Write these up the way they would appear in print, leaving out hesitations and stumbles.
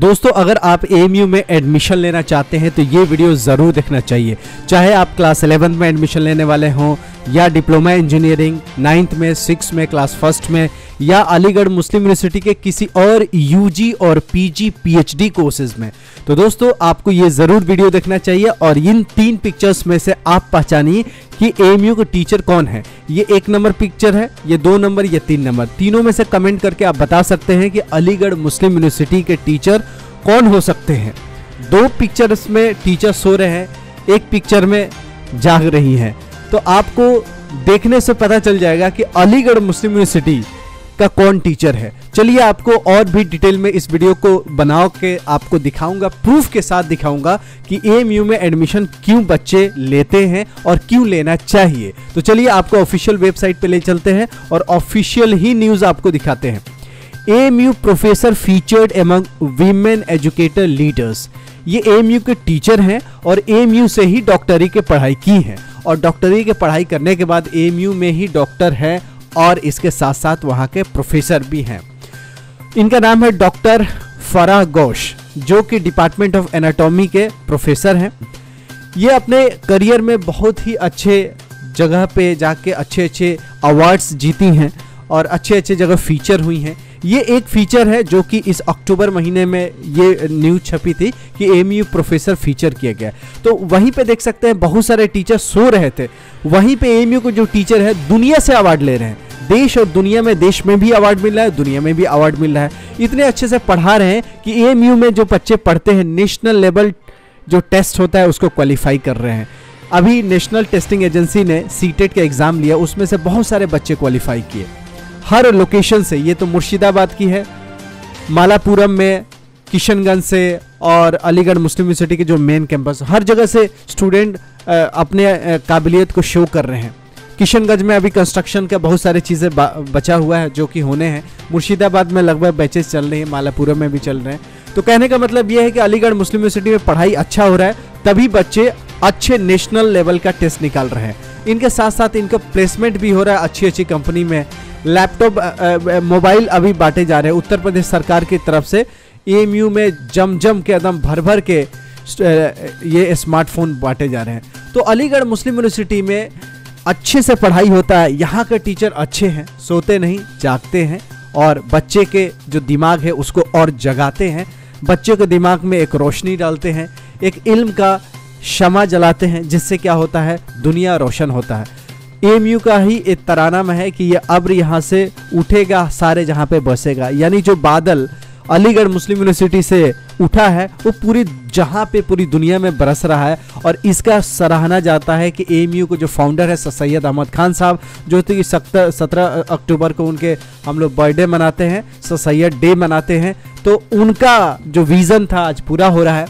दोस्तों अगर आप AMU में एडमिशन लेना चाहते हैं तो ये वीडियो ज़रूर देखना चाहिए। चाहे आप क्लास 11th में एडमिशन लेने वाले हों या डिप्लोमा इंजीनियरिंग 9th में, 6th में, क्लास 1st में या अलीगढ़ मुस्लिम यूनिवर्सिटी के किसी और UG और PG PhD कोर्सेज में, तो दोस्तों आपको ये ज़रूर वीडियो देखना चाहिए और इन तीन पिक्चर्स में से आप पहचानिए कि AMU का टीचर कौन है। ये 1 नंबर पिक्चर है, ये 2 नंबर, ये 3 नंबर। तीनों में से कमेंट करके आप बता सकते हैं कि अलीगढ़ मुस्लिम यूनिवर्सिटी के टीचर कौन हो सकते हैं। 2 पिक्चर्स में टीचर सो रहे हैं, 1 पिक्चर में जाग रही हैं, तो आपको देखने से पता चल जाएगा कि अलीगढ़ मुस्लिम यूनिवर्सिटी का कौन टीचर है। चलिए आपको और भी डिटेल में इस वीडियो को बना के आपको दिखाऊंगा, प्रूफ के साथ दिखाऊंगा कि AMU में एडमिशन क्यों बच्चे लेते हैं और क्यों लेना चाहिए। तो चलिए आपको ऑफिशियल वेबसाइट पे ले चलते हैं और ऑफिशियल ही न्यूज़ आपको दिखाते हैं। AMU professor featured among women educator leaders. ये AMU के टीचर हैं और AMU से ही डॉक्टरी की पढ़ाई की है और डॉक्टरी की पढ़ाई करने के बाद AMU में ही डॉक्टर है और इसके साथ साथ वहाँ के प्रोफेसर भी हैं। इनका नाम है डॉक्टर फराह घोष, जो कि डिपार्टमेंट ऑफ एनाटॉमी के प्रोफेसर हैं। ये अपने करियर में बहुत ही अच्छे जगह पे जाके अच्छे अच्छे अवार्ड्स जीती हैं और अच्छे अच्छे जगह फीचर हुई हैं। ये एक फीचर है जो कि इस अक्टूबर महीने में ये न्यूज़ छपी थी कि AMU प्रोफेसर फीचर किया गया। तो वहीं पे देख सकते हैं बहुत सारे टीचर सो रहे थे, वहीं पे AMU को जो टीचर है दुनिया से अवार्ड ले रहे हैं। देश और दुनिया में, देश में भी अवार्ड मिल रहा है, दुनिया में भी अवार्ड मिल रहा है। इतने अच्छे से पढ़ा रहे हैं कि AMU में जो बच्चे पढ़ते हैं नेशनल लेवल जो टेस्ट होता है उसको क्वालिफाई कर रहे हैं। अभी नेशनल टेस्टिंग एजेंसी ने सीटेट का एग्ज़ाम लिया, उसमें से बहुत सारे बच्चे क्वालिफाई किए हर लोकेशन से। ये तो मुर्शिदाबाद की है, मालापुरम में, किशनगंज से और अलीगढ़ मुस्लिम यूनिवर्सिटी के जो मेन कैंपस, हर जगह से स्टूडेंट अपने काबिलियत को शो कर रहे हैं। किशनगंज में अभी कंस्ट्रक्शन का बहुत सारे चीज़ें बचा हुआ है जो कि होने हैं। मुर्शिदाबाद में लगभग बैचेस चल रहे हैं, मालापुरम में भी चल रहे हैं। तो कहने का मतलब ये है कि अलीगढ़ मुस्लिम यूनिवर्सिटी में पढ़ाई अच्छा हो रहा है, तभी बच्चे अच्छे नेशनल लेवल का टेस्ट निकाल रहे हैं। इनके साथ साथ इनका प्लेसमेंट भी हो रहा है अच्छी अच्छी कंपनी में। लैपटॉप, मोबाइल अभी बांटे जा रहे हैं उत्तर प्रदेश सरकार की तरफ से। AMU में जम जम के, एकदम भर भर के ये स्मार्टफोन बांटे जा रहे हैं। तो अलीगढ़ मुस्लिम यूनिवर्सिटी में अच्छे से पढ़ाई होता है, यहाँ के टीचर अच्छे हैं, सोते नहीं जागते हैं और बच्चे के जो दिमाग है उसको और जगाते हैं, बच्चे के दिमाग में एक रोशनी डालते हैं, एक इल्म का शमा जलाते हैं, जिससे क्या होता है, दुनिया रोशन होता है। AMU का ही एक तराना में है कि ये अब्र यहाँ से उठेगा, सारे जहाँ पे बसेगा, यानी जो बादल अलीगढ़ मुस्लिम यूनिवर्सिटी से उठा है वो पूरी जहाँ पे पूरी दुनिया में बरस रहा है। और इसका सराहना जाता है कि AMU को जो फाउंडर है सर सैद अहमद खान साहब, जो कि 17 अक्टूबर को उनके हम लोग बर्थडे मनाते हैं, सर सैद डे मनाते हैं, तो उनका जो विज़न था आज पूरा हो रहा है।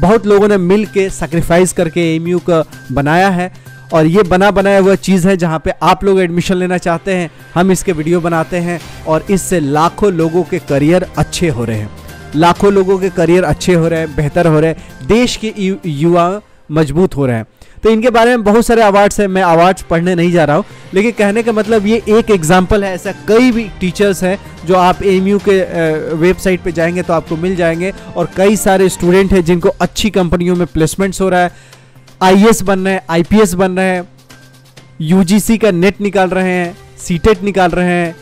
बहुत लोगों ने मिल के सैक्रिफाइस करके AMU का बनाया है और ये बनाया हुआ चीज़ है जहाँ पे आप लोग एडमिशन लेना चाहते हैं। हम इसके वीडियो बनाते हैं और इससे लाखों लोगों के करियर अच्छे हो रहे हैं, लाखों लोगों के करियर अच्छे हो रहे हैं, बेहतर हो रहे हैं, देश के युवा मजबूत हो रहे हैं। तो इनके बारे में बहुत सारे अवार्ड्स हैं, मैं अवार्ड्स पढ़ने नहीं जा रहा हूँ, लेकिन कहने का मतलब ये एक एग्जाम्पल है। ऐसा कई भी टीचर्स हैं जो आप AMU के वेबसाइट पे जाएंगे तो आपको मिल जाएंगे और कई सारे स्टूडेंट हैं जिनको अच्छी कंपनियों में प्लेसमेंट्स हो रहा है, IAS बन रहे हैं, IPS बन रहे हैं, UGC का नेट निकाल रहे हैं, सीटेट निकाल रहे हैं,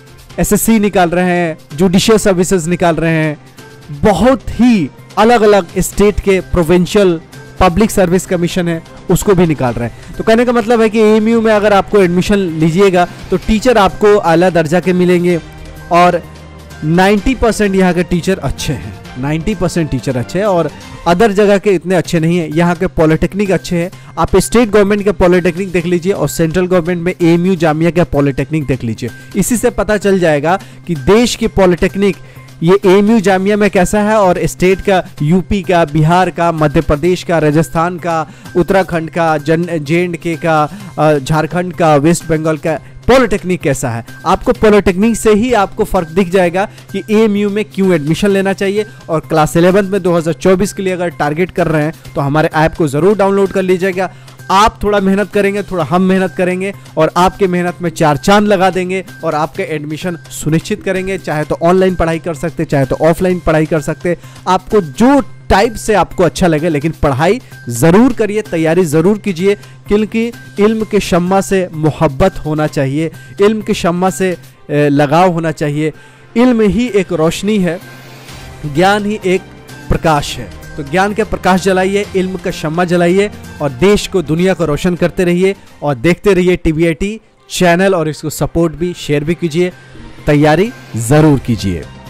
SSC निकाल रहे हैं, जुडिशियल सर्विसेज निकाल रहे हैं। बहुत ही अलग अलग स्टेट के प्रोविंशियल पब्लिक सर्विस कमीशन है उसको भी निकाल रहे हैं। तो कहने का मतलब है कि AMU में अगर आपको एडमिशन लीजिएगा तो टीचर आपको आला दर्जा के मिलेंगे और 90% यहाँ के टीचर अच्छे हैं, 90% टीचर अच्छे हैं और अदर जगह के इतने अच्छे नहीं हैं। यहाँ के पॉलिटेक्निक अच्छे हैं, आप स्टेट गवर्नमेंट के पॉलिटेक्निक देख लीजिए और सेंट्रल गवर्नमेंट में AMU जामिया का पॉलिटेक्निक देख लीजिए। इसी से पता चल जाएगा कि देश की पॉलिटेक्निक ये AMU जामिया में कैसा है और स्टेट का, यूपी का, बिहार का, मध्य प्रदेश का, राजस्थान का, उत्तराखंड का, JNK का, झारखंड का, वेस्ट बंगाल का पॉलिटेक्निक कैसा है। आपको पॉलिटेक्निक से ही आपको फ़र्क दिख जाएगा कि AMU में क्यों एडमिशन लेना चाहिए। और क्लास 11 में 2024 के लिए अगर टारगेट कर रहे हैं तो हमारे ऐप को ज़रूर डाउनलोड कर लीजिएगा। आप थोड़ा मेहनत करेंगे, थोड़ा हम मेहनत करेंगे और आपके मेहनत में चार चांद लगा देंगे और आपके एडमिशन सुनिश्चित करेंगे। चाहे तो ऑनलाइन पढ़ाई कर सकते, चाहे तो ऑफलाइन पढ़ाई कर सकते, आपको जो टाइप से आपको अच्छा लगे, लेकिन पढ़ाई ज़रूर करिए, तैयारी ज़रूर कीजिए, क्योंकि इल्म के शम्मा से मोहब्बत होना चाहिए, इल्म के शम्मा से लगाव होना चाहिए। इल्म ही एक रोशनी है, ज्ञान ही एक प्रकाश है, तो ज्ञान के प्रकाश जलाइए, इल्म का शम्मा जलाइए और देश को दुनिया को रोशन करते रहिए। और देखते रहिए TBIT चैनल और इसको सपोर्ट भी, शेयर भी कीजिए, तैयारी ज़रूर कीजिए।